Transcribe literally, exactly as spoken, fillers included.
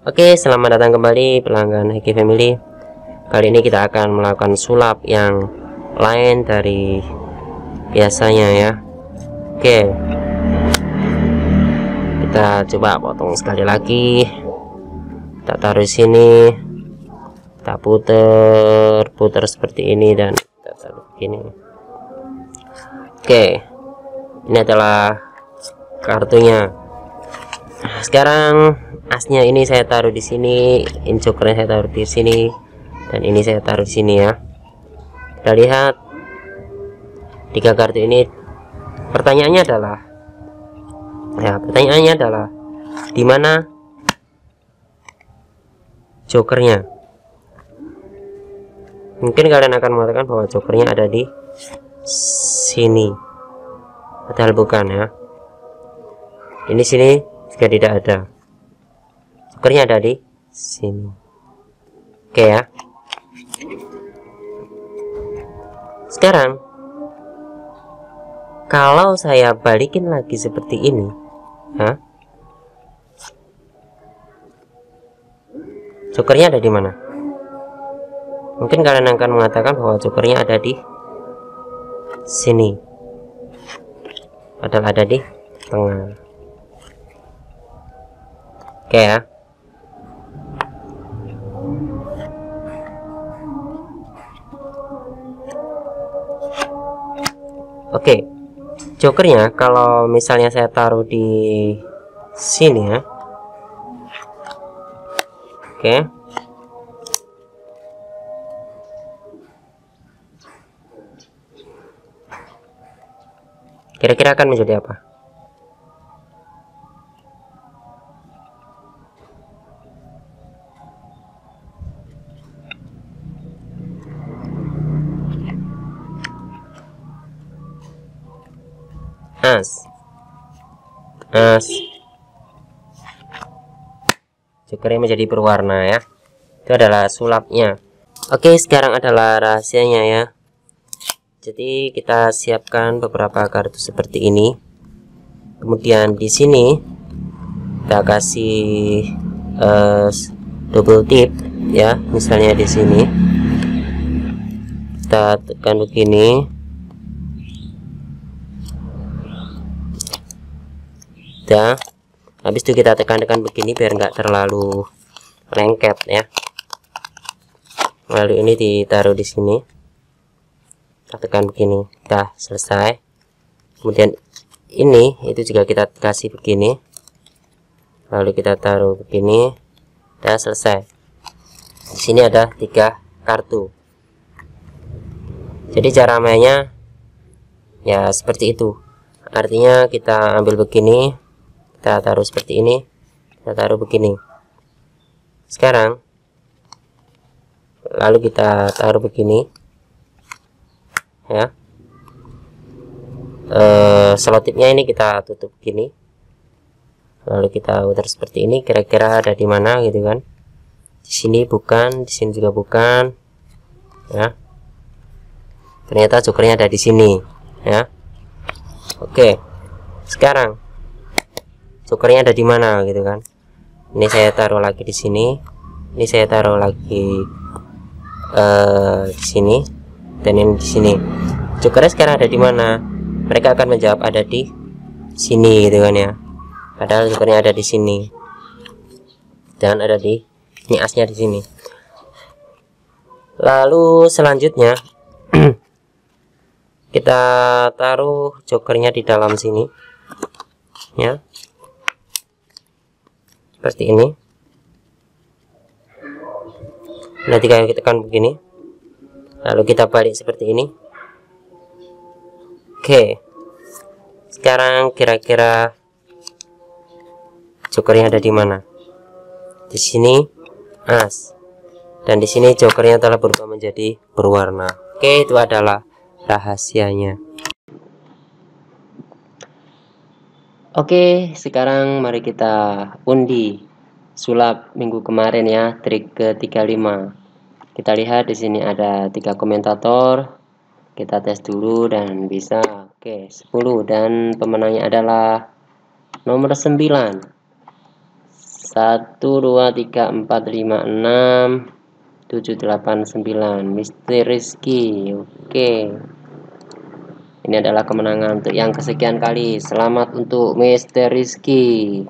Oke, selamat datang kembali pelanggan H Q Family. Kali ini kita akan melakukan sulap yang lain dari biasanya ya. Oke, kita coba potong sekali lagi. Kita taruh sini, kita puter puter seperti ini dan kita taruh begini. Oke, ini adalah kartunya. Sekarang asnya ini saya taruh di sini, incukernya saya taruh di sini, dan ini saya taruh di sini ya. Kita lihat tiga kartu ini. Pertanyaannya adalah, ya pertanyaannya adalah di mana jokernya? Mungkin kalian akan mengatakan bahwa jokernya ada di sini, padahal bukan ya. Ini sini juga tidak ada. Jokernya ada di sini. Oke ya. Sekarang kalau saya balikin lagi seperti ini, ha? Jokernya ada di mana? Mungkin kalian akan mengatakan bahwa jokernya ada di sini, padahal ada di tengah. Oke ya. Oke, jokernya kalau misalnya saya taruh di sini ya. Oke. Kira-kira akan menjadi apa? As, as, jokernya menjadi berwarna ya. Itu adalah sulapnya. Oke, sekarang adalah rahasianya ya. Jadi kita siapkan beberapa kartu seperti ini. Kemudian di sini kita kasih uh, double tip ya. Misalnya di sini kita tekan begini. Ya. Habis itu kita tekan-tekan begini biar nggak terlalu lengket ya. Lalu ini ditaruh di sini, kita tekan begini, dah selesai. Kemudian ini itu juga kita kasih begini, lalu kita taruh begini, dah selesai. Di sini ada tiga kartu. Jadi cara mainnya ya seperti itu. Artinya kita ambil begini, kita taruh seperti ini, kita taruh begini. Sekarang lalu kita taruh begini ya. E, selotipnya ini kita tutup begini, lalu kita putar seperti ini. Kira-kira ada di mana gitu kan? Di sini bukan, di sini juga bukan ya. Ternyata jokernya ada di sini ya. Oke, sekarang jokernya ada di mana gitu kan? Ini saya taruh lagi di sini, ini saya taruh lagi uh, di sini, dan ini di sini. Jokernya sekarang ada di mana? Mereka akan menjawab ada di sini gitu kan ya. Padahal jokernya ada di sini dan ada di ini, asnya di sini. Lalu selanjutnya kita taruh jokernya di dalam sini ya. Seperti ini. Nanti kalau kita tekan begini, lalu kita balik seperti ini. Oke. Sekarang kira-kira jokernya ada di mana? Di sini as. Dan di sini jokernya telah berubah menjadi berwarna. Oke, itu adalah rahasianya. Oke, sekarang mari kita undi sulap minggu kemarin ya, trik ke tiga puluh lima. Kita lihat di sini ada tiga komentator. Kita tes dulu dan bisa. Oke, sepuluh dan pemenangnya adalah nomor sembilan. satu dua tiga empat lima enam tujuh delapan sembilan. mister Rizki. Oke, ini adalah kemenangan untuk yang kesekian kali. Selamat untuk mister Rizki.